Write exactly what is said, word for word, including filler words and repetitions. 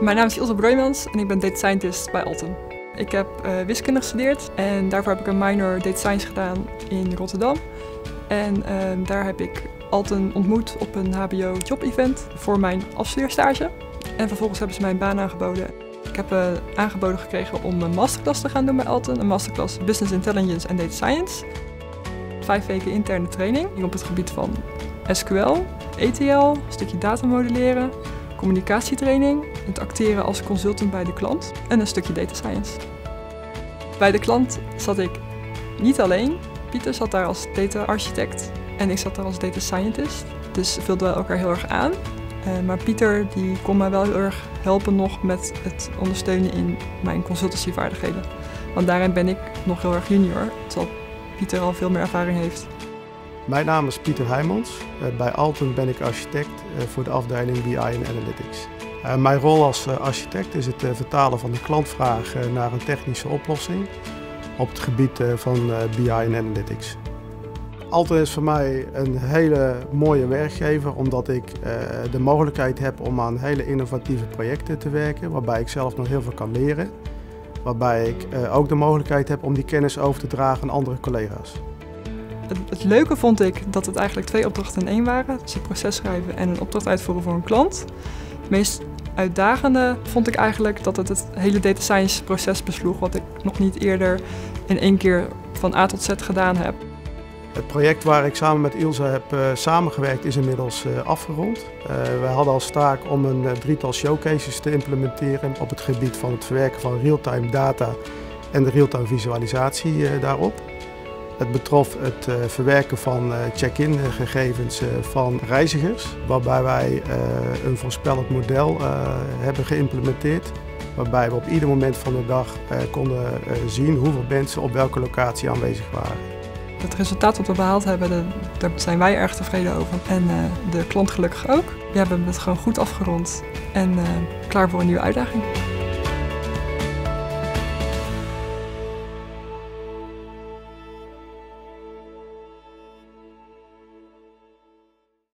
Mijn naam is Ilse Breumans en ik ben Data Scientist bij Alten. Ik heb uh, wiskunde gestudeerd en daarvoor heb ik een minor Data Science gedaan in Rotterdam. En uh, daar heb ik Alten ontmoet op een H B O job-event voor mijn afstudeerstage. En vervolgens hebben ze mij een baan aangeboden. Ik heb uh, aangeboden gekregen om een masterclass te gaan doen bij Alten. Een masterclass Business Intelligence en Data Science. Vijf weken interne training op het gebied van S Q L, E T L, een stukje data modelleren, communicatietraining, het acteren als consultant bij de klant en een stukje data science. Bij de klant zat ik niet alleen. Pieter zat daar als data architect en ik zat daar als data scientist. Dus vulden we elkaar heel erg aan. Maar Pieter die kon mij wel heel erg helpen nog met het ondersteunen in mijn consultancyvaardigheden. Want daarin ben ik nog heel erg junior, terwijl Pieter al veel meer ervaring heeft. Mijn naam is Pieter Heijmans. Bij Alten ben ik architect voor de afdeling B I en Analytics. Mijn rol als architect is het vertalen van de klantvraag naar een technische oplossing op het gebied van B I en Analytics. Alten is voor mij een hele mooie werkgever omdat ik de mogelijkheid heb om aan hele innovatieve projecten te werken waarbij ik zelf nog heel veel kan leren. Waarbij ik ook de mogelijkheid heb om die kennis over te dragen aan andere collega's. Het, het leuke vond ik dat het eigenlijk twee opdrachten in één waren. Dus een proces schrijven en een opdracht uitvoeren voor een klant. Het meest uitdagende vond ik eigenlijk dat het het hele data science proces besloeg, wat ik nog niet eerder in één keer van A tot Z gedaan heb. Het project waar ik samen met Ilse heb uh, samengewerkt is inmiddels uh, afgerond. Uh, wij hadden als taak om een uh, drietal showcases te implementeren op het gebied van het verwerken van real-time data en de real-time visualisatie uh, daarop. Het betrof het uh, verwerken van uh, check-in gegevens uh, van reizigers, waarbij wij uh, een voorspellend model uh, hebben geïmplementeerd. Waarbij we op ieder moment van de dag uh, konden uh, zien hoeveel mensen op welke locatie aanwezig waren. Het resultaat dat we behaald hebben, daar zijn wij erg tevreden over. En uh, de klant gelukkig ook. We hebben het gewoon goed afgerond en uh, klaar voor een nieuwe uitdaging.